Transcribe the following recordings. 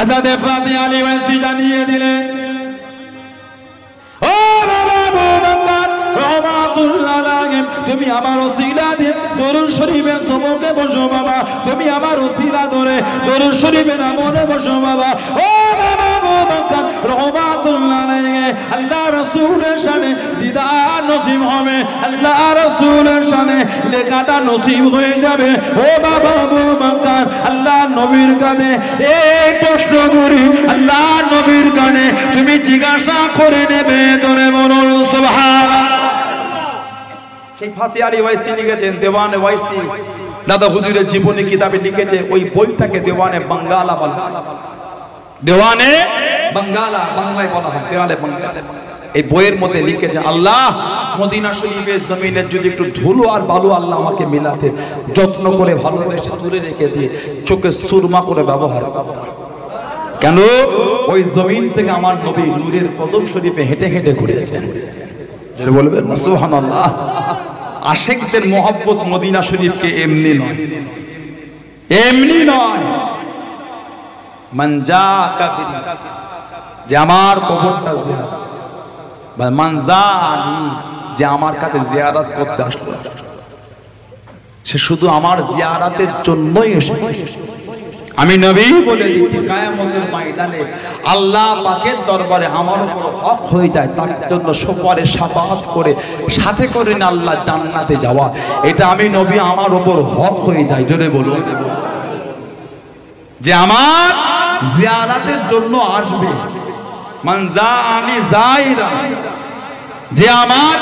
हजरत फातिमा अली वंसी जानिए दिले ओ बाबा मोहम्मद रहमतुल्लाह अलैहि তুমি আমার ওসিলা দিয়ে দরুদ শরীফে সমকে বসো বাবা তুমি আমার ওসিলা ধরে দরুদ শরীফে নামে বসো বাবা ও বাবা মোহতার রহমাতুল্লাহ আলাইহি আল্লাহ রাসূলের শানে দিদার নসিব হবে আল্লাহ রাসূলের শানে লেখাটা নসিব হয়ে যাবে ও বাবা মোহতার আল্লাহ নবীর কানে এই প্রশ্ন করি আল্লাহ নবীর কানে তুমি জিজ্ঞাসা করে নেবে ধরে বলুন সুবহানাল্লাহ যত্ন করে ভালোবেসে দূরে রেখে দিয়ে চোখে সুরমা করে ব্যবহার কেন ওই জমিন থেকে আমার নবী নূরের কদম শরীফে হেঁটে হেঁটে ঘুরেছেন বলবেন না সুবহানাল্লাহ আশিকদের মোহাব্বত মদিনা শরীফকে এমনি নয় এমনি নয় মানজা কাফিরি যে আমার কবরটা জিয়ারত বা মানজানি যে আমার কাছে জিয়ারত করতে আসলো সে শুধু আমার জিয়ারতের জন্যই এসেছে আমি নবী বলে দিতে কিয়ামতের ময়দানে আল্লাহ পাকের দরবারে আমার উপর হক হয়ে যায় তার জন্য সুপারে শাফাআত করে সাথে করে না আল্লাহ জান্নাতে যাওয়া এটা আমি নবী আমার উপর হক হয়ে যায় জোরে বলুন যে আমার জিয়ারতের জন্য আসবে মান জাআনি যায়রা যে আমার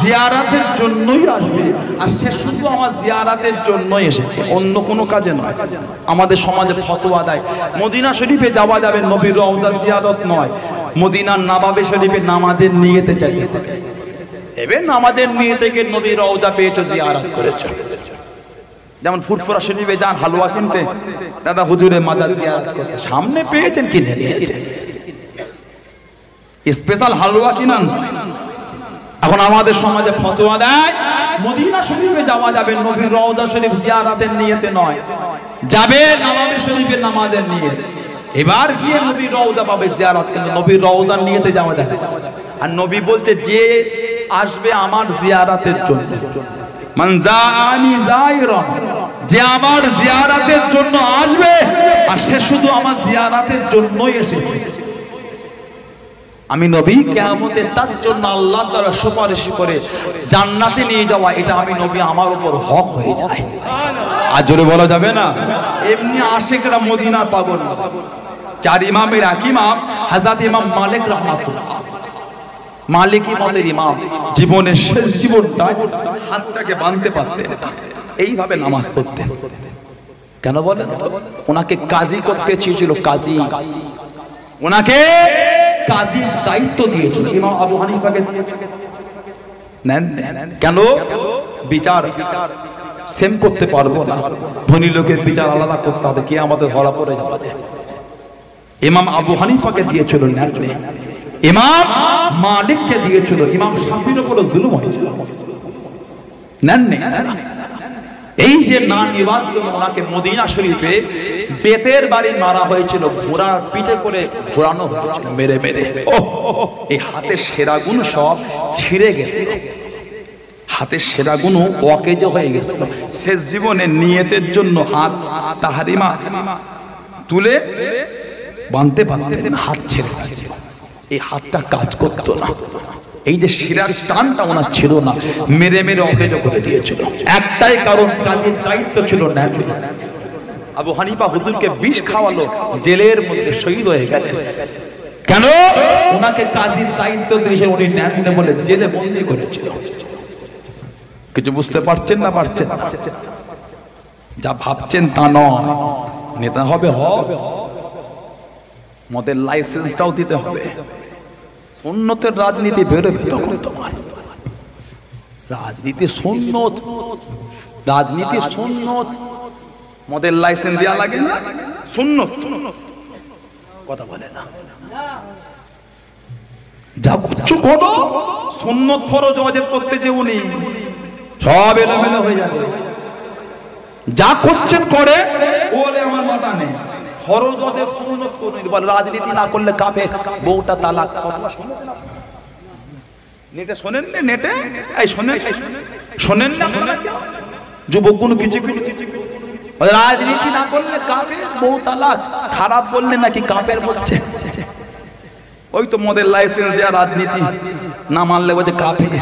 জিয়ারতের জন্যই আসবে আর সে শুধু আমার জিয়ারতের জন্যই এসেছে অন্য কোনো কাজে নয় আমাদের সমাজে ফতোয়া দেয় মদিনা শরীফে যাওয়া যাবে নবীর রওজার জিয়ারত নয় মদিনার নববী শরীফে নামাজের নিয়তে যাইতে থাকে এবেন নামাজের নিয়তে গিয়ে নবীর রওজা পেয়েছো জিয়ারত করেছো যেমন ফুরফুরা শরীফে যান হালুয়া কিনতে দাদা হুজুরের মাজার জিয়ারত করতে সামনে পেয়েছেন কিনে নিয়েছেন স্পেশাল হালুয়া কিনান এখন আমাদের সমাজে ফতোয়া দেয় মদিনা শরীফে যাওয়া যাবে নবীর রওজা শরীফ জিয়ারতের নিয়তে নয় যাবে নববী শরীফের নামাজের নিয়তে এবার গিয়ে নবীর রওজা পাবে জিয়ারত কিন্তু নবীর রওজার নিয়তে যাওয়া যাবে আর নবী বলছে যে আসবে আমার জিয়ারতের জন্য মান জাআনি যায়রা যে আমার জিয়ারতের জন্য আসবে আর সে শুধু আমার জিয়ারতের জন্যই এসেছে আমি নবী কিয়ামতে তার জন্য আল্লাহ তাআলা সুপারিশ করে জান্নাতে নিয়ে যাওয়া এটা আমি নবী আমার উপর হক হয়ে যায় আর জোরে বলা যাবে না এমনি আশিকরা মদিনা পাগল চার ইমামের এক ইমাম হযরত ইমাম মালিক রাহমাতুল্লাহ মালিকি মতের ইমাম জীবনের শেষ জীবনটা হাতটাকে বাঁধতে পারতেন এইভাবে নামাজ পড়তেন কেন বলেন ওনাকে কাজী করতে চেয়েছিল কাজী ওনাকে কাজী দায়িত্ব দিয়েছিল ইমাম আবু হানিফাকে নেন কেন বিচার সেম করতে পারবো না ধনী লোকের বিচার আলাদা করতে হবে কে আমাদের ধরা পড়ে যাওয়া যায় ইমাম আবু হানিফাকে দিয়েছিল ন্যায্যে ইমাম মালিককে দিয়েছিল ইমাম শাফির উপর জুলুম হয়েছিল নেন এই যে না নিবাদ্য ওনাকে মদিনা শরীফে বেতের বাড়ি মারা হয়েছিল ঘোড়া পিঠে করে ঘোরানো হয়েছিল মেরে মেরে এই হাতের সেরাগুন সব ছিঁড়ে গেছে হাতের সেরাগুনও অকেজ হয়ে গেছিল শেষ জীবনে নিয়তের জন্য হাত তাহারিমা তুলে বাঁধতে পারতেন হাত ছেড়ে গেছিল এই হাতটা কাজ করতো না এই যে শিরার টানটা ওনার ছিল না মেরে মেরে অকেজ করে দিয়েছিল একটাই কারণ কাজের দায়িত্ব ছিল না আবু হানিফা হুজুরকে বিষ খাওয়ালো জেলের মধ্যে শহীদ হয়ে গেলেন কেন ওনাকে কাজীর দায়িত্ব দিয়ে উনি ন্যায়নে বলে জেলে বন্দী করেছিল কিছু বুঝতে পারছেন না পারছেন যা ভাবছেন তা নয় নেতা হবে হবে মদের লাইসেন্সটাও দিতে হবে সুন্নতের রাজনীতি বেরোবে তখন তোমার রাজনীতি সুন্নত রাজনীতি সুন্নত মদের লাইসেন্স দেওয়া লাগে না সুন্নত কথা বলে না যা কিছু করো সুন্নত ফরজ ওয়াজিব করতে যে উনি সব এলোমেলো হয়ে যাবে যা করছেন করে ওরে আমার মাথা নেই ফরজ ওয়াজিব সুন্নত কোন রাজনীতি না করলে কাফের, বউটা তালাক। নেটে শোনেন না, নেটে শোনেন না যুবক কোনো কিছু রাজনীতি না করলে কাফের, বউ তালাক। খারাপ বললে নাকি কাফের বলছে। ওই তো মদের লাইসেন্স দেওয়া রাজনীতি না মানলে বলছে কাফের,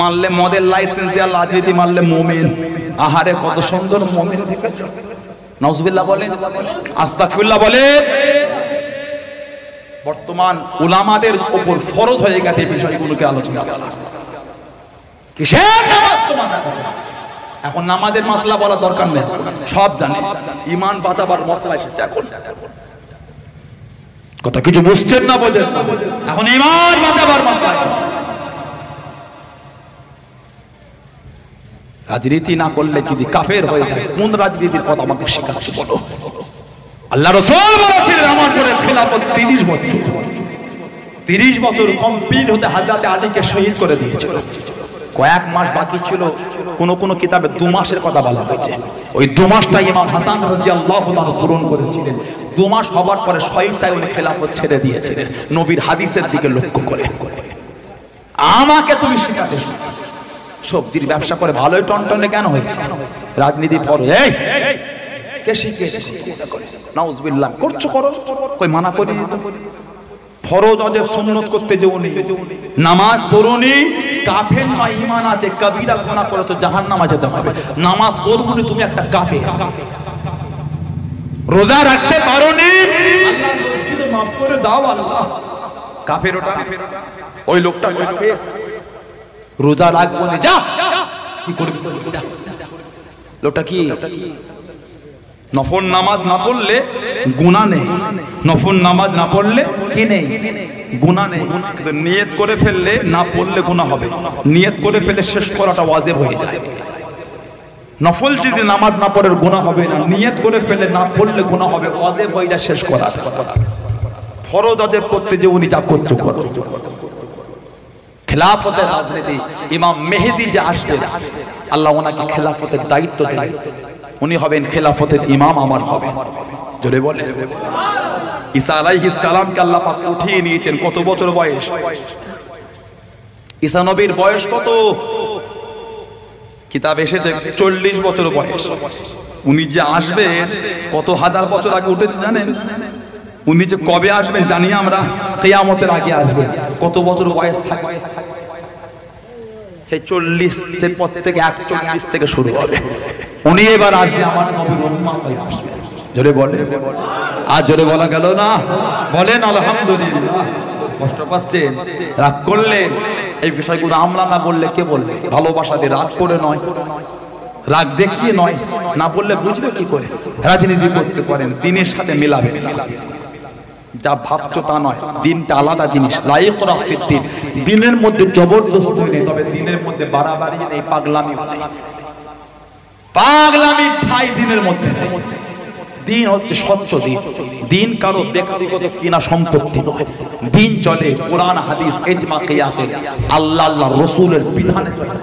মানলে মদের লাইসেন্স দেওয়া রাজনীতি মানলে মোমেন। আহারে কত সুন্দর মোমেন দেখে নজবিল্লা বলেন, আস্তাগফিরুল্লাহ বলেন। বর্তমান উলামাদের উপর ফরজ হয়ে গেছে বিষয়গুলোকে আলোচনা করা। কিসের নামাজ তোমাদের এখন নামাজের মাসলা বলা দরকার নেই, সব জানে। ইমান বাঁচাবার মশলা এসেছে এখন, কথা কিছু বুঝছেন না, বোঝেন না। এখন ইমান বাঁচাবার মশলা রাজনীতি না করলে যদি কাফের হয়ে যায়, কোন রাজনীতির কথা আমাকে শেখাচ্ছি বলো। আল্লাহ রাসূল বলেছিলেন আমার পরে খেলাফত 30 বছর, 30 বছর কমপ্লিট হতে হাজরাতে আলীকে শহীদ করে দিয়েছিল। কয়েক মাস বাকি ছিল, কোন কোন কিতাবে 2 মাসের কথা বলা হয়েছে। ওই 2 মাসটা ইমাম হাসান রাদিয়াল্লাহু তাআলা পূরণ করেছিলেন। 2 মাস হবার পরে শহীদটাই উনি খেলাফত ছেড়ে দিয়েছিলেন, নবীর হাদিসের দিকে লক্ষ্য করে। আমাকে তুমি শেখাতে, সবজির ব্যবসা করে ভালোই টনটনে কেন হয়েছে? রাজনীতি পরে কে শিখিয়েছে? নাউজুবিল্লাহ করছো করো, কই মানা করি? ফরজ ওয়াজিব সুন্নাত করতে যে উনি নামাজ পড়ুনি, কাফের নয়, ঈমান আছে। কবিরা গুনাহ করে তো জাহান্নামে যেতে হবে। নামাজ পড়ুনি, তুমি একটা কাফের। রোজা রাখতে পারোনি, আল্লাহ তুমি maaf করে দাও আল্লাহ। কাফের ওটা, ওই লোকটা কাফের। রোজা রাখবো না, যা কি করবি লোকটা কি? নফল নামাজ না পড়লে গুনাহ নেই, নফল নামাজ না পড়লে কি নেই? গুনাহ নেই। কিন্তু নিয়ত করে ফেললে না পড়লে গুনাহ হবে। নিয়ত করে ফেললে শেষ করাটা ওয়াজিব হয়ে যায়। নফল যদি নামাজ না পড়ে গুনাহ হবে না, নিয়ত করে ফেললে না পড়লে গুনাহ হবে, ওয়াজিব হয়ে যায় শেষ করা। ফরজ ওয়াজিব করতে যে উনি যা করতে করো খেলাফতের রাজনীতি। ইমাম মেহেদী যে আসবেন, আল্লাহ ওনাকে খেলাফতের দায়িত্ব দেন, উনি হবেন খেলাফতের ইমাম। আমার হবে জোরে বলে। ঈসা আলাইহিস সালামকে আল্লাহ পাক উঠিয়ে নিয়েছেন। কত বছর বয়স? ঈসা নবীর বয়স কত? কিতাব এসেছে 40 বছর বয়স। উনি যে আসবেন কত হাজার বছর আগে উঠেছে জানেন? উনি যে কবে আসবেন জানি আমরা, কিয়ামতের আগে আসবেন। কত বছর বয়স থাকবে? সেই 40 পর থেকে 41 থেকে শুরু হবে। উনি এবার আসবে আমার নবীর উম্মত হয়ে আসবে। জোরে বলেন, আর জোরে বলা গেল না? বলেন আলহামদুলিল্লাহ। কষ্ট পাচ্ছেন, রাগ করলেন। এই বিষয়গুলো আমরা না বললে কে বলবে? ভালোবাসা দিয়ে, রাগ করে নয়, রাগ দেখিয়ে নয়। না বললে বুঝবে কি করে? রাজনীতি করতে করেন, দিনের সাথে মিলাবে। যা ভাবছো তা নয়, দিনটা আলাদা জিনিস। লাইক রাখের দিন, দিনের মধ্যে জবরদস্তি নেই, তবে দিনের মধ্যে বাড়াবাড়ি নেই, পাগলামি নেই। পাগলামি ঠাই দিনের মধ্যে। দিন হচ্ছে স্বচ্ছ দিন। দিন কারো ব্যক্তিগত কিনা সম্পত্তি নয়। দিন চলে কোরআন হাদিস ইজমা কিয়াসে, আল্লাহ আল্লাহ রসুলের বিধানে চলে।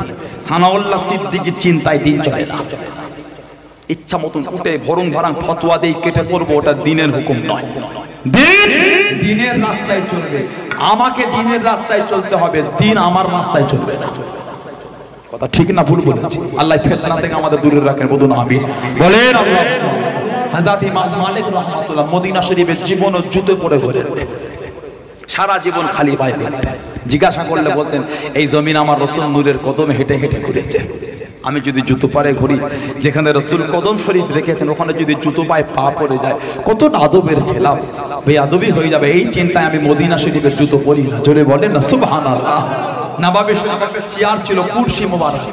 সানাউল্লাহ সিদ্দিকীর চিন্তায় দিন চলে না। ইচ্ছা মতন উঠে ভরং ভারাং ফতোয়া দিয়ে কেটে পড়বো, ওটা দিনের হুকুম নয়। দিন দিনের রাস্তায় চলবে। আমাকে দিনের রাস্তায় চলতে হবে, দিন আমার রাস্তায় চলবে না। কথা ঠিক না ভুল বলেছি? আল্লাহ ফিতনা থেকে আমাদের দূরে রাখেন, বলুন আমিন। বলেন আল্লাহ। হযরত ইমাম মালিক রাহমাতুল্লাহ মদিনা শরীফের জীবন ও জুতে পড়ে ঘুরেন, সারা জীবন খালি পায়ে। জিজ্ঞাসা করলে বলতেন, এই জমিন আমার রাসূল নূরের কদমে হেঁটে হেঁটে ঘুরেছে। আমি যদি জুতো পায়ে ঘুরি, যেখানে রাসূল কদম শরীফ রেখেছেন, ওখানে যদি জুতো পায়ে পা পড়ে যায়, কতটা আদবের খেলাফ, বেআদবি হয়ে যাবে। এই চিন্তায় আমি মদিনা শরীফের জুতো পরি না। জোরে বলেন না সুবহানাল্লাহ। নবাবী শরীফের একটা চেয়ার ছিল, কুরসি মোবারক,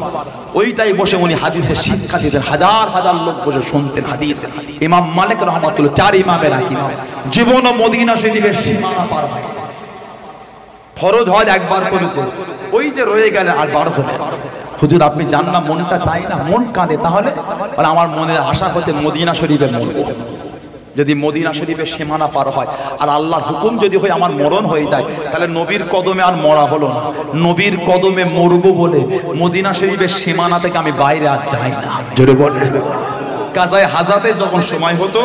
ওইটাই বসে উনি হাদিসের শিক্ষা দিতেন। হাজার হাজার লোক বসে শুনতেন হাদিস। ইমাম মালিক রাহমাতুল্লাহ, 4 ইমামের ইমাম, জীবন ও মদিনা শরীফের সীমানা পার হয়। ফরজ হজ একবার করেছে, ওই যে রয়ে গেলেন আর বার হলেন। হুজুর আপনি জান না, মনটা চাই না, মন কাঁদে। তাহলে আমার মনের আশা হচ্ছে মদিনা শরীফে মরব। যদি মদিনা শরীফের সীমানা পার হয় আর আল্লাহর হুকুম যদি হয়, আমার মরণ হয়ে যায়, তাহলে নবীর কদমে আর মরা হলো না। নবীর কদমে মরব বলে মদিনা শরীফের সীমানা থেকে আমি বাইরে আর যাই না। জোরে বলেন। কাজায় হাজাতে যখন সময় হতো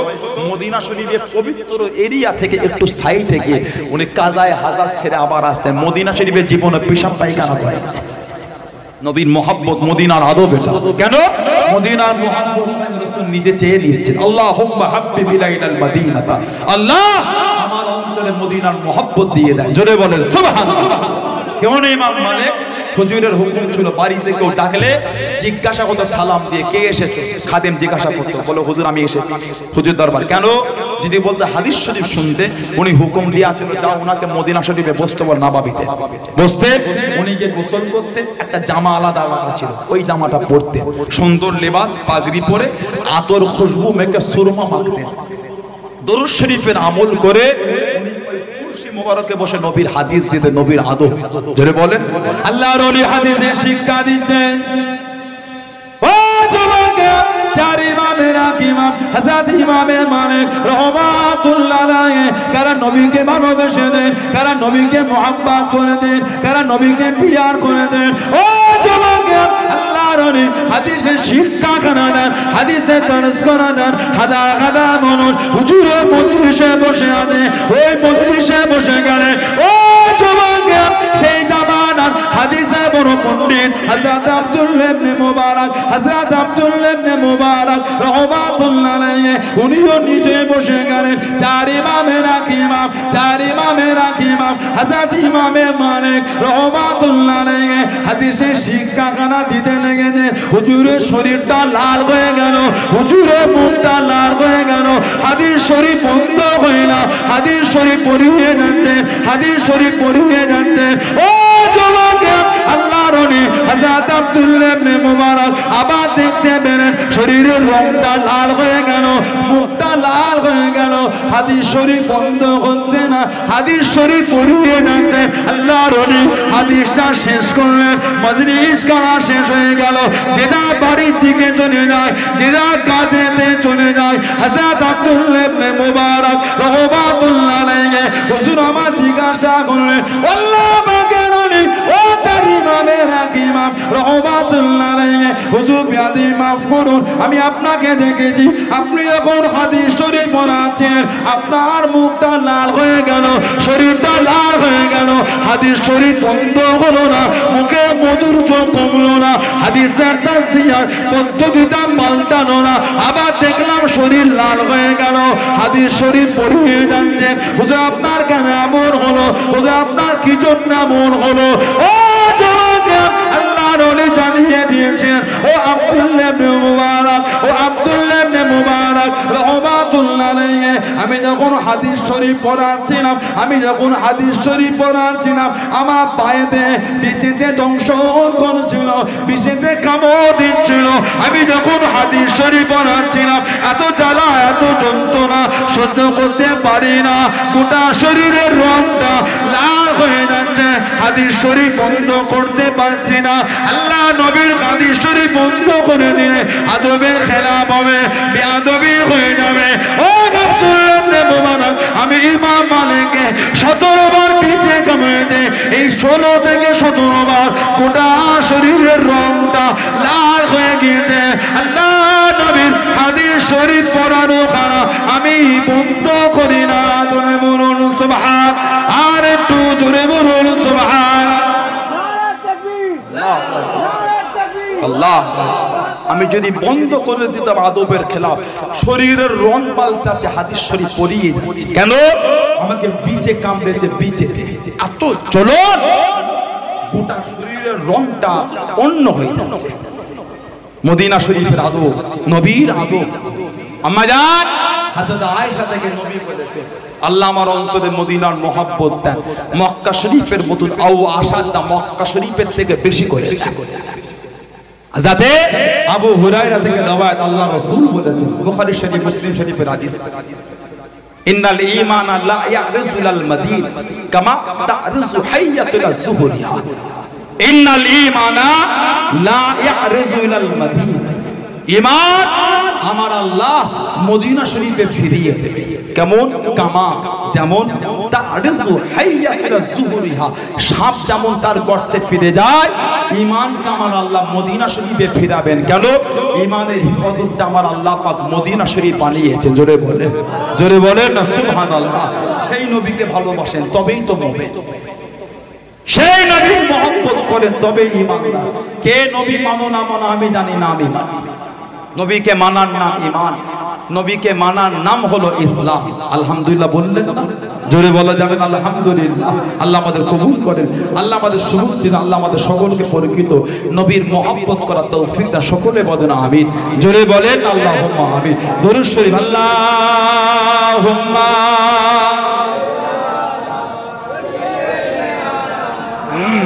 মদিনা শরীফের পবিত্র এরিয়া থেকে একটু সাইডে গিয়ে উনি কাজায় হাজাত ছেড়ে আবার আসতেন। মদিনা শরীফের জীবনে পেশাব পায়খানা করে নবীর মোহাব্বত মদিনার আদব এটা। কেন মদিনার মোহাব্বত রাসূল নিজে চেয়ে নিচ্ছেন। আল্লাহুম্মা হাব্বিব ইলাইনাল মদিনাতা, আল্লাহ আমার অন্তরে মদিনার মোহাব্বত দিয়ে দেন। জোরে বলেন সুবহানাল্লাহ। কেমন ইমাম মালিক হুজুরের হুকুম ছিল বাড়িতে কেউ ডাকলে জিজ্ঞাসা করতো সালাম দিয়ে কে এসেছে, খাদেম জিজ্ঞাসা করতো বলো হুজুর আমি এসেছি হুজুর দরবার। কেন যদি বলতো হাদিস শরীফ শুনতে উনি হুকুম দিয়ে আছেন যাও ওনাকে মদিনা শরীফে বসতে বল নাবাবিতে বসতে। উনি যে গোসল করতে একটা জামা আলাদা আলাদা ছিল ওই জামাটা পরতে, সুন্দর লেবাস পাগড়ি পরে আতর খুশবু মেখে সুরমা মাখতেন, দরুদ শরীফের আমল করে মুবারকে বসে নবীর হাদিস দিতে নবীর আদব। জোরে বলেন আল্লাহর ওলি হাদিসের শিক্ষা দিচ্ছেন। ও যুবকে চার ইমামের ইমাম হযরত ইমাম মালিক রাহমাতুল্লাহ আলাইহি কারা নবীকে ভালোবেসে দেন, কারা নবীকে mohabbat করে দেন, কারা নবীকে পিয়ার করে দেন। ও যুবকে আল্লাহর ওলি হাদিসের শিক্ষা কানাদার হাদিসের তরস কানাদার হাদা হাদা মনুন হুজুরে মজলিসে বসে আছে ওই মজলিসে বসে গেলে ও যুবকে সেই জামানার হাদিসে বড় পণ্ডিত হযরত আব্দুল্লাহ ইবনে মুবারক হযরত আব্দুল্লাহ ইবনে মুবারক রাহমাতুল্লাহ আলাইহি উনিও নিজে বসে গেলেন। চার ইমামের ইমাম চার ইমামের ইমাম হযরত ইমাম মালিক রাহমাতুল্লাহ আলাইহি হাদিসের শিক্ষা কানা দিতে লেগেছেন। হুজুরের শরীরটা লাল হয়ে গেল, হুজুরের মুখটা লাল হয়ে গেল, হাদিস শরীফ বন্ধ হয়ে না হাদিস শরীফ পড়িয়ে যাচ্ছেন হাদিস শরীফ পড়িয়ে যাচ্ছেন। ও যুবকেরা আল্লাহর ওলি হযরত আব্দুল্লাহ ইবনে মুবারক আবার দেখতে পেলেন শরীরের রংটা লাল হয়ে গেল, মুখটা লাল হয়ে গেল, হাদিস শরীফ বন্ধ হচ্ছে না হাদিস শরীফ পড়িয়ে যাচ্ছেন। আল্লাহর ওলি হাদিসটা শেষ করলেন, মজলিস করা শেষ হয়ে গেল, যেটা বাড়ির দিকে চলে যায় যেটা কাজেতে চলে যায়। হযরত আব্দুল্লাহ ইবনে মুবারক রাহমাতুল্লাহ আলাইহি হুজুর আমার জিজ্ঞাসা করলেন আল্লাহ মাগরনি ও চারিমামের ইমাম রাহমাতুল্লাহ আলাইহি হুজুর বিয়াদি মাফ করুন আমি আপনাকে দেখেছি আপনি যখন হাদিস শরীফ পড়াচ্ছেন আপনার মুখটা লাল হয়ে গেল শরীরটা লাল হয়ে গেল, হাদিস শরীফ বন্ধ হলো না মুখে মধুর চোখ কমলো না হাদিসের তাসদিয়ার পদ্ধতিটা পাল্টালো না আবার দেখলাম শরীর লাল হয়ে গেল হাদিস শরীফ পড়িয়ে যাচ্ছেন। হুজুর আপনার কেন এমন হলো, হুজুর আপনার কি জন্য এমন হলো? ও আল্লাহর ওলি জানিয়ে দিয়েছেন ও আব্দুল্লাহ ইবনে মুবারক ও আব্দুল্লাহ ইবনে মুবারক রাহমাতুল্লাহ আলাইহি আমি যখন হাদিস শরীফ পড়াচ্ছিলাম আমার পায়েতে বিচিতে দংশন করছিল বিচিতে কামড় দিচ্ছিল, আমি যখন হাদিস শরীফ পড়াচ্ছিলাম এত জ্বালা এত যন্ত্রণা সহ্য করতে পারি না গোটা শরীরের রংটা লাল হয়ে যাচ্ছে হাদিস শরীফ বন্ধ করতে পারছি না। আল্লাহ নবীর হাদিস শরীফ বন্ধ করে দিলে আদবের খেলাফ হবে বেয়াদবি হয়ে যাবে। ও আমি ইমাম মালিককে 17 বার পিছে কামিয়েছে এই 16 থেকে 17 বার গোটা শরীরের রংটা লাল হয়ে গিয়েছে। আল্লাহ নবীর হাদিস শরীফ পড়ানো খানা আমি বন্ধ করি না। জোরে বলুন সুবহান, আর একটু জোরে বলুন সুবহান। আল্লাহ আমি যদি বন্ধ করে দিতাম আদবের খেলাফ, শরীরের রং পাল্টাচ্ছে হাদিস শরীফ পড়িয়ে যাচ্ছে। কেন আমাকে বিচে কামড়েছে বিচেতে এত চলন গোটা শরীরের রংটা অন্য হয়ে যাচ্ছে। মদিনা শরীফের আদব নবীর আদব আমাজান হযরত আয়েশা থেকে নবী বলেছে আল্লাহ আমার অন্তরে মদিনার মহব্বত দেন মক্কা শরীফের মতন আও আশাদা মক্কা শরীফের থেকে বেশি করে যাতে আবু হুরায়রা থেকে রওয়ায়াত আল্লাহর রাসূল বলেছেন বুখারী শরীফ মুসলিম শরীফের হাদিস ইন্নাল ঈমান লা ইয়ারজুল মদিন কামা তারজু হাইয়াতুল যুহরিয়া ইন্নাল ঈমান লা ইয়ারজুল মদিন ईमान हमारा अल्लाह मदीना शरीफे फिरिए কেমন কামা যেমন তারজু হাইয়া ইলা যুহুরিহা সাপ যেমন তার গর্তে ফিরে যায় ईमान কামার আল্লাহ মদিনা শরীফে ফিরাবেন কেন ईमानের হিফাজতটা আমার আল্লাহ পাক মদিনা শরীফ বানিয়েছেন জোরে বলেন না সুবহানাল্লাহ সেই নবীকে ভালোবাসেন তবেই তো মুমিন সেই নবীর mohabbat করেন তবেই ईमानदार কে নবী মানো না মানো আমি জানি না আমি নবী কে মানার নাম ईमान नबी के मानार नाम हलो इस्लाम अल्हम्दुलिल्लाह बोलें ना जोरे बोला जाए अल्हम्दुलिल्लाह अल्लाह आमादेर कबूल करें अल्लाह आमादेर सुबुल दिन अल्लाह आमादेर सकलके परिचित नबीर मोहब्बत करा तौफिक दान सकले बदन आमीन जोरे बोलें अल्लाहुम्मा आमीन दुरूद शरीफ अल्लाहुम्मा अल्लाहुम्मा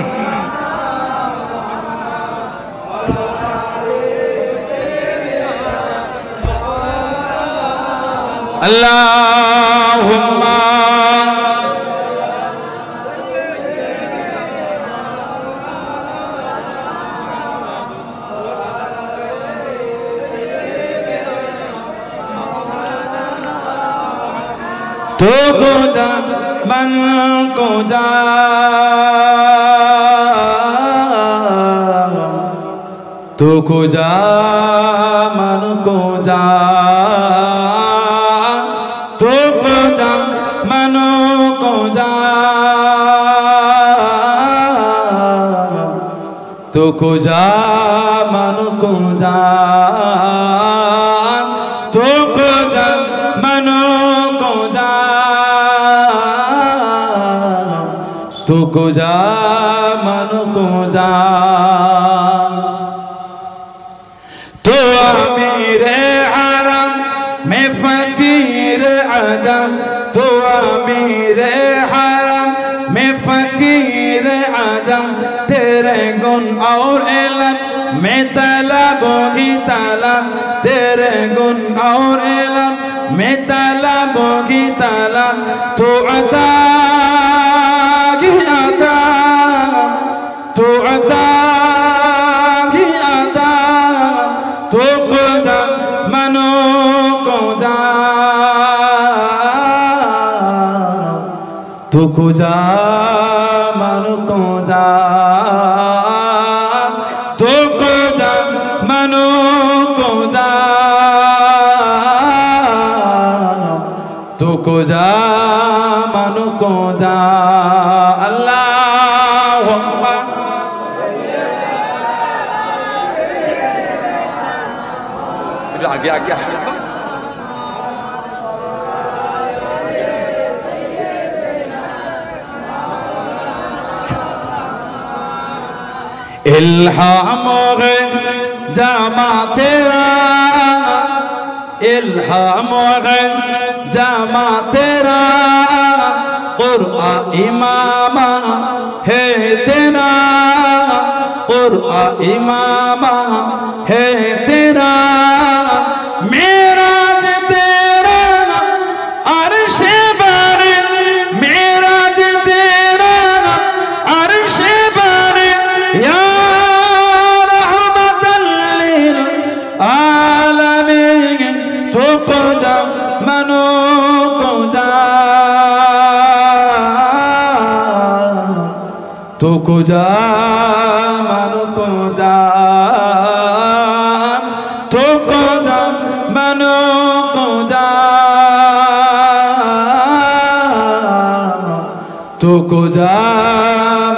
तो गोजा मन को जा तो गोजा मन को जा को जा मन को जा तो को जा मन को जा तो को जा मन को जा तो अमीर हरम मैं फकीर आजम तो अमीर हरम मैं फकीर आजम तेरे गुण और इलम मैं तलबोगी तलब तेरे गुण और इलम मैं तलबोगी तलब तू अता की अता तू को जा मनो को जा तू को जा मनो को जा जा मनु को जा अल्लाहुम्मा आगे आगे इल्हाम जामा तेरा इल्हाम जामा तेरा कुरान इमामा है तेरा कुरान इमामा है तेरा मेरा जे तेरा अर्शे बारे मेरा जे तेरा अर्शे बारे या रहमतल लिल आलमीन तो को जा मनो तो को जा मन को जा तो को जा मन को जा तो को जा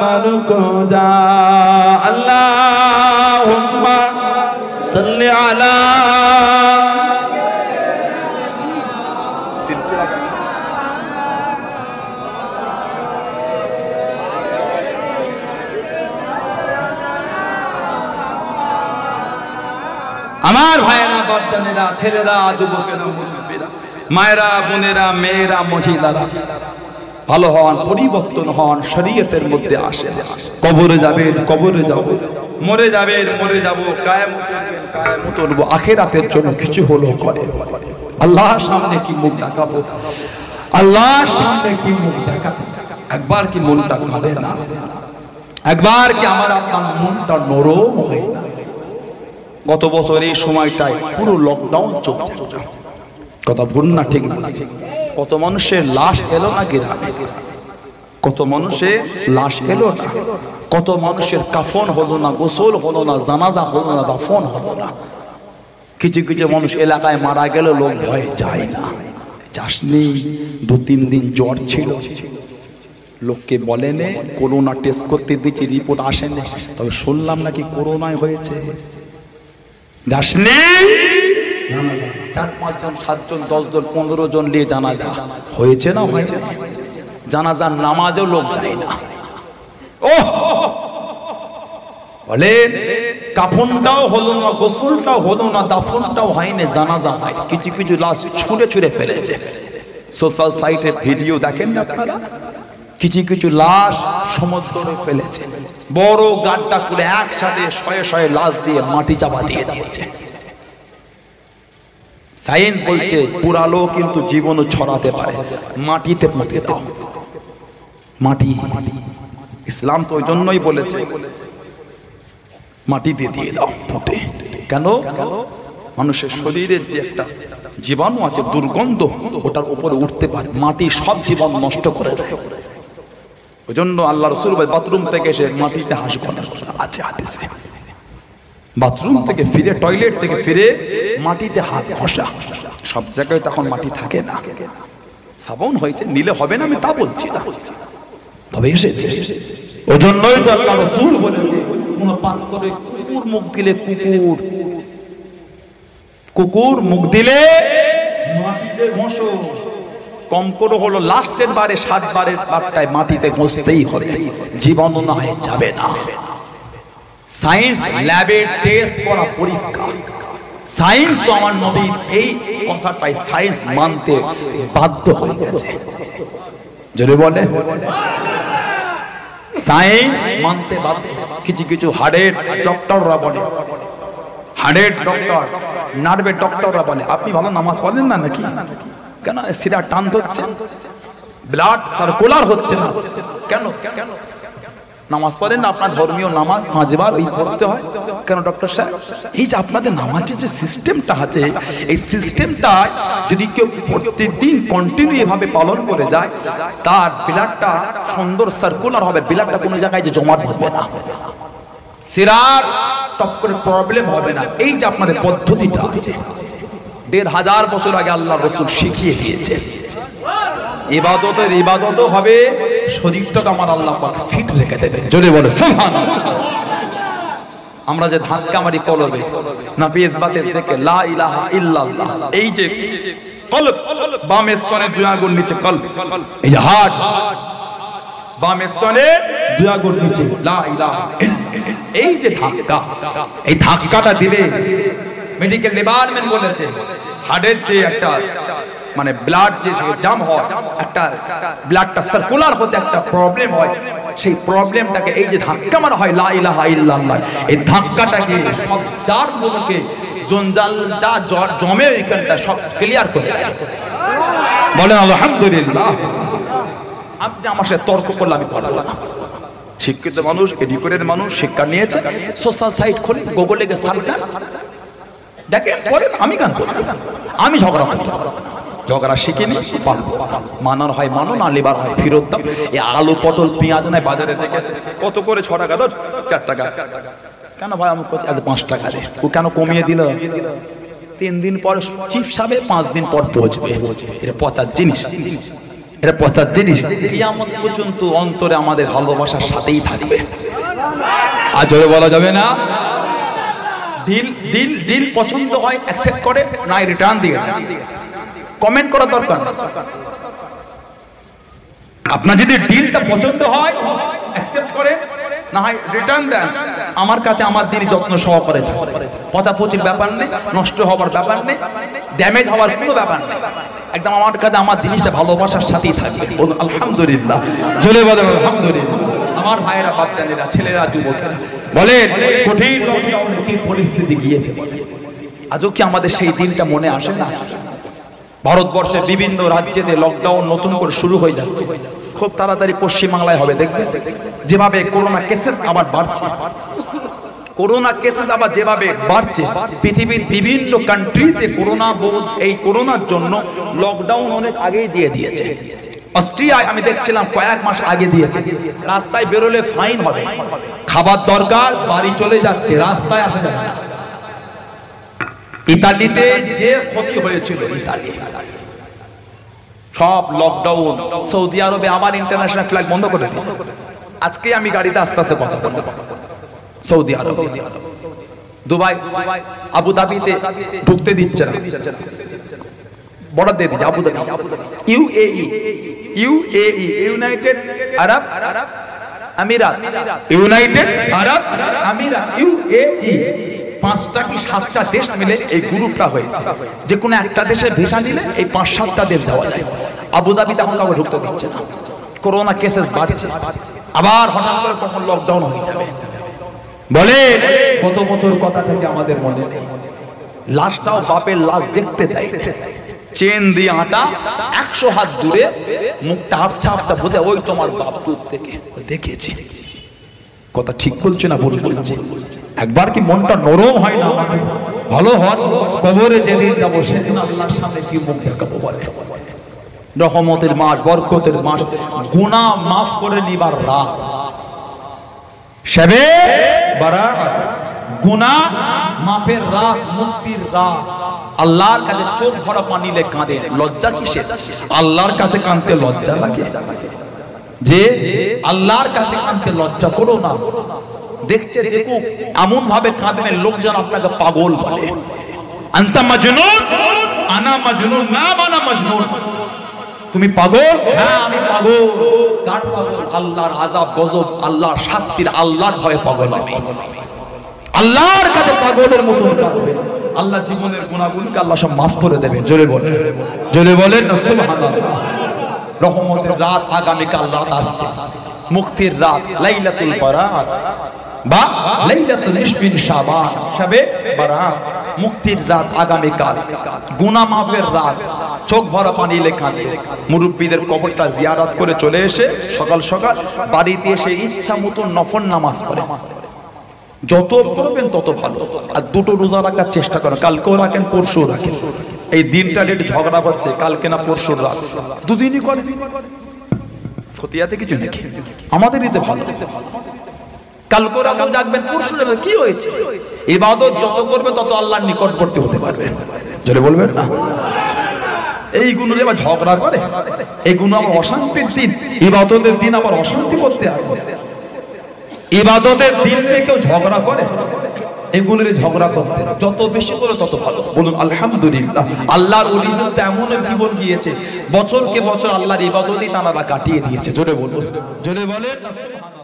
मन को जा अल्लाहुम्मा सल्ली अला हमार भाईरा बर्तनेरा छेलेरा युवकेरा मुरब्बीरा मायरा बोनेरा मेरा महिलारा भलो हन परिवर्तन हन शरीयतेर मध्ये आसेन कबरे जाबेन मरे जाबो कायमत उठब आखिरातेर जोन्नो किछु हलो करे आल्लाहर सामने कि मुख देखाबो आल्लाहर सामने कि मुख देखाबो एकबार कि मनटा कांदे ना एकबार कि आमार आपनार मनटा नरम हय ना गत बছর এই সময়টায় পুরো লকডাউন চলছে। কথা ভুল না ঠিক না? কত মানুষের লাশ এলো না গ্রামে, কত মানুষের লাশ এলো না, কত মানুষের কাফন হলো না, গোসল হলো না, জানাজা হলো না, দাফন হলো না। কিছু কিছু মানুষ এলাকায় মারা গেল, লোক ভয়ে যায় না। যাসনি, দু তিন দিন জ্বর ছিল, লোককে বলেনে করোনা টেস্ট করতে দিয়েছি, রিপোর্ট আসেনি, তবে শুনলাম নাকি করোনায় হয়েছে। যাসনি, ৪-৫ জন ৭ জন ১০ জন ১৫ জন নিয়ে জানাজা হয়েছে না হয়েছে না, জানাজার নামাজও লোক যায় না। ওহ বলে কাফনটাও হলো না, গোসলটাও হলো না, দাফনটাও হয়নি, জানাজা হয়। কিছু কিছু লাশ ছুঁড়ে ছুঁড়ে ফেলেছে। সোশ্যাল সাইটে ভিডিও দেখেন না আপনারা? কিছু কিছু লাশ সমুদ্রে ফেলেছে, বড় গাড্ডা করে একসাথে শয়ে শয়ে লাশ দিয়ে মাটি চাপা দিয়ে দিয়েছে। সাইন্স বলছে পুরালো কিন্তু জীবন ছড়াতে পারে, মাটিতে পুঁতে দাও, মাটি। ইসলাম তো ওই জন্যই বলেছে মাটিতে দিয়ে দাও, ফুটে। কেন? মানুষের শরীরের যে একটা জীবাণু আছে, দুর্গন্ধ, ওটার উপরে উঠতে পারে, মাটি সব জীবন নষ্ট করে দেয়। ওই জন্য আল্লাহ রাসূল ভাই বাথরুম থেকে এসে মাটিতে হাসপাতাল আছে হাদিসে, বাথরুম থেকে ফিরে, টয়লেট থেকে ফিরে মাটিতে হাত ঘষা। সব জায়গায় তখন মাটি থাকে না, সাবান হয়েছে, নিলে হবে না, আমি তা বলছি না, তবে এসেছে। ওই জন্যই তো আল্লাহ রাসূল বলেছে কোন পাত্রে কুকুর মুখ দিলে, কুকুর মুখ দিলে মাটিতে ঘষো। কম করে হলো লাস্টের বারে 7 বারের বারটায় মাটিতে ঘষতেই হবে, জীবাণু না হয় যাবে না। সায়েন্স ল্যাবে টেস্ট করা পরীক্ষা, সায়েন্স তো আমার নবীর এই কথাটাই সায়েন্স মানতে বাধ্য হয়ে গেছে। যদি বলে সায়েন্স মানতে বাধ্য। কিছু কিছু হার্টের ডক্টররা বলে, হার্টের ডক্টর, নার্ভের ডক্টররা বলে আপনি ভালো নামাজ পড়েন না নাকি? কেন শিরা টান হচ্ছে, ব্লাড সার্কুলার হচ্ছে না, কেন কেন নামাজ পড়েন না? আপনার ধর্মীয় নামাজ 5 বার ওই পড়তে হয় কেন ডক্টর সাহেব? এই যে আপনাদের নামাজের যে সিস্টেমটা আছে, এই সিস্টেমটা যদি কেউ প্রতিদিন কন্টিনিউ এভাবে পালন করে যায়, তার ব্লাডটা সুন্দর সার্কুলার হবে, ব্লাডটা কোনো জায়গায় যে জমাট হবে না, সিরার টপ করে প্রবলেম হবে না। এই যে আপনাদের পদ্ধতিটা আছে, ১,৫০০ বছর আগে আল্লাহ রাসূল শিখিয়ে দিয়েছে। ইবাদতের ইবাদত হবে, শরীরটাকে আমার আল্লাহ পাক ফিট রেখে দেবে। জোরে বলো সুবহানাল্লাহ। আমরা যে ধাক্কা মারি কলবে, নাফিস বাতে থেকে লা ইলাহা ইল্লাল্লাহ, এই যে কলব, বামের স্তনে 2 আঙ্গুল নিচে কলব, এই যে হার্ট, বামের স্তনে 2 আঙ্গুল নিচে লা ইলাহা ইল্লাল্লাহ, এই যে ধাক্কা, এই ধাক্কাটা দিলে মেডিকেল ডিপার্টমেন্ট বলেছে হার্টের যে একটা মানে ব্লাড যে জাম হয়, একটা ব্লাডটা সার্কুলার হতে একটা প্রবলেম হয়, সেই প্রবলেমটাকে এই যে ধাক্কা মারা হয় লা ইলাহা ইল্লাল্লাহ, এই ধাক্কাটাকে সব যার মধ্যে জঞ্জাল যা জমে ওইখানটা সব ক্লিয়ার করে দেয়। বলেন আলহামদুলিল্লাহ। আপনি আমার সাথে তর্ক করলে আমি পারবো না। শিক্ষিত মানুষ, এডুকেটেড মানুষ, শিক্ষা নিয়েছে, সোশ্যাল সাইট খোলে, গুগলে গিয়ে সার্চ করেন, দেখেন পড়েন। আমি গান করি, আমি ঝগড়া করি, ঝগড়া শিখিনি, পারবো। মানার হয় মানো, না লেবার হয় ফেরত দাও। এই আলু পটল পেঁয়াজ নাই বাজারে দেখেছে কত করে, ৬ টাকা ধর ৪ টাকা, কেন ভাই আমি ৫ টাকা রে, ও কেন কমিয়ে দিল? 3 দিন পর চিপস হবে, 5 দিন পর পৌঁছবে। এটা পচার জিনিস, এটা পচার জিনিস। কিয়ামত পর্যন্ত অন্তরে আমাদের ভালোবাসার সাথেই থাকবে। আজ ওরে বলা যাবে না, ডিল ডিল ডিল পছন্দ হয় অ্যাকসেপ্ট করে, নাই রিটার্ন দিয়ে কমেন্ট করা দরকার। আপনার যদি ডিলটা পছন্দ হয় অ্যাকসেপ্ট করেন, না হয় রিটার্ন দেন। আমার কাছে আমার দিন যত্ন সহকারে, পচাপচির ব্যাপার নেই, নষ্ট হওয়ার ব্যাপার নেই, ড্যামেজ হওয়ার কোনো ব্যাপার নেই, একদম আমার কাছে আমার জিনিসটা ভালোবাসার সাথেই থাকবে। আলহামদুলিল্লাহ, জোরে বলেন আলহামদুলিল্লাহ। আমার ভাইয়েরা, বাচ্চারা, ছেলেরা, যুবকেরা, বলেন কঠিন পরিস্থিতি গিয়েছে, আজও কি আমাদের সেই দিনটা মনে আসে না? ভারতবর্ষের বিভিন্ন রাজ্যে লকডাউন নতুন করে শুরু হয়ে যাচ্ছে, খুব তাড়াতাড়ি পশ্চিমবাংলায় হবে। দেখবেন যেভাবে করোনা কেসেস আবার বাড়ছে, कोरोना केसेस आबार जेभाबे बाड़छे पृथिवीर विभिन्न कान्ट्रीते कोरोना एई कोरोनार जोन्नो लकडाउन अनेक आगेई दिये दियेछे। अस्ट्रियाय आमी देखछिलाम कयेक मास आगे दियेछे। रास्ताय बेरोले फाइन होबे, खाबार दरकार, बाड़ी चले जाच्छे, रास्ताय आसा जाबे ना। इतालिते जे क्षति होयेछिल इताली सब लकडाउन, सऊदी आरबे आबार इंटरन्याशनल फ्लैग बंध करे दिये। आजके आमी गाड़िते आस्ते आस्ते कथा बोलबो। Saudi Arab, Dubai, Abu Dhabi ढुकते दिच्छे ना, बॉर्डर दे दिच्छे। Abu Dhabi, UAE United Arab Emirates, United Arab अमीरात, यूएई पांचटा की सातटा देश मिले এই গ্রুপটা হয়েছে। যে কোনো একটা দেশের ভিসা নিলে এই পাঁচ সাতটা দেশ যাওয়া যায়। আবু ধাবি তখন কাউকে ঢুকতে দিচ্ছে না, করোনা কেসেস বাড়ছে। আবার হঠাৎ করে তখন লকডাউন হয়ে যাবে। কত বছর কথা থেকে আমাদের মনে নেই, লাশটাও বাপের লাশ দেখতে দেয়। চেন দিয়ে আটা 100 হাত দূরে, মুখটা আবছা আবছা বোঝে, ওই তোমার বাপ দূর থেকে দেখেছি। কথা ঠিক বলছে না ভুল বলছে? একবার কি মনটা নরম হয় না? ভালো হন, কবরে যেদিন যাবো সেদিন আল্লাহর সামনে কি মুখ দেখাবো বলে? রহমতের মাস, বরকতের মাস, গুনাহ মাফ করে নিবার রাত। शबे बरा गुना माफे रात, मुक्तिर रात। अल्लाहर काछे चोख भरा पानी ले कांदे, लज्जा किसेर? अल्लाहर काछे कांदते लज्जा लागे। जे अल्लाहर काछे कांदते लज्जा करो ना, देखते देखो एमन भावे कांदे लोकजन आपनाके पागल बोले। आंता मजनुन, आना मजनुन, ना आना मजनुन। তুমি পাগল? হ্যাঁ আমি পাগল। কার পাগল? আল্লাহর আযাব, গজব, আল্লাহর শাস্তির, আল্লাহর ভয়ে পাগল আমি। আল্লাহর কাছে পাগলের মতো কাঁদবে। আল্লাহ জীবনের গুনাহগুলোকে আল্লাহ সব maaf করে দেবেন। জোরে বলেন, জোরে বলেন সুবহানাল্লাহ। রহমতের রাত আগামী কাল রাত আসছে, মুক্তির রাত, লাইলাতুল বারাত বা লাইলাতুল ইশবিন শাবান, শবে বারাত, মুক্তির রাত আগামী কাল, গুনাহ মাফের রাত। চোখ ভরা পানি লেখানি মুরব্বীদের কবরটা জিয়ারত করে চলে এসে সকাল সকাল বাড়িতে এসে ইচ্ছা মতো নফল নামাজ পড়ে। যত পড়বেন তত ভালো। আর দুটো রোজা রাখার চেষ্টা করেন, কালকেও রাখেন পরশুও রাখেন। এই দিনটা লেট ঝগড়া হচ্ছে, কালকে না পরশুর রাত, দুদিনই করেন। ক্ষতিয়াতে কিছু নাকি? আমাদের এতে ভালো। কালকে রাখেন, রাখবেন পরশু রাখবেন, কি হয়েছে? ইবাদত যত করবে তত আল্লাহর নিকটবর্তী হতে পারবেন। জোরে বলবেন না? এই গুণে আবার ঝগড়া করে, এই গুণ আবার অশান্তির দিন। ইবাদতের দিন আবার অশান্তি করতে আসে। ইবাদতের দিন কেউ ঝগড়া করে, এগুলোর ঝগড়া করতে যত বেশি করে তত ভালো। বলুন আলহামদুলিল্লাহ। আল্লাহর ওলিদের তেমন জীবন গিয়েছে, বছরকে বছর আল্লাহর ইবাদতেই তারা কাটিয়ে দিয়েছে। জোরে বলুন, জোরে বলেন।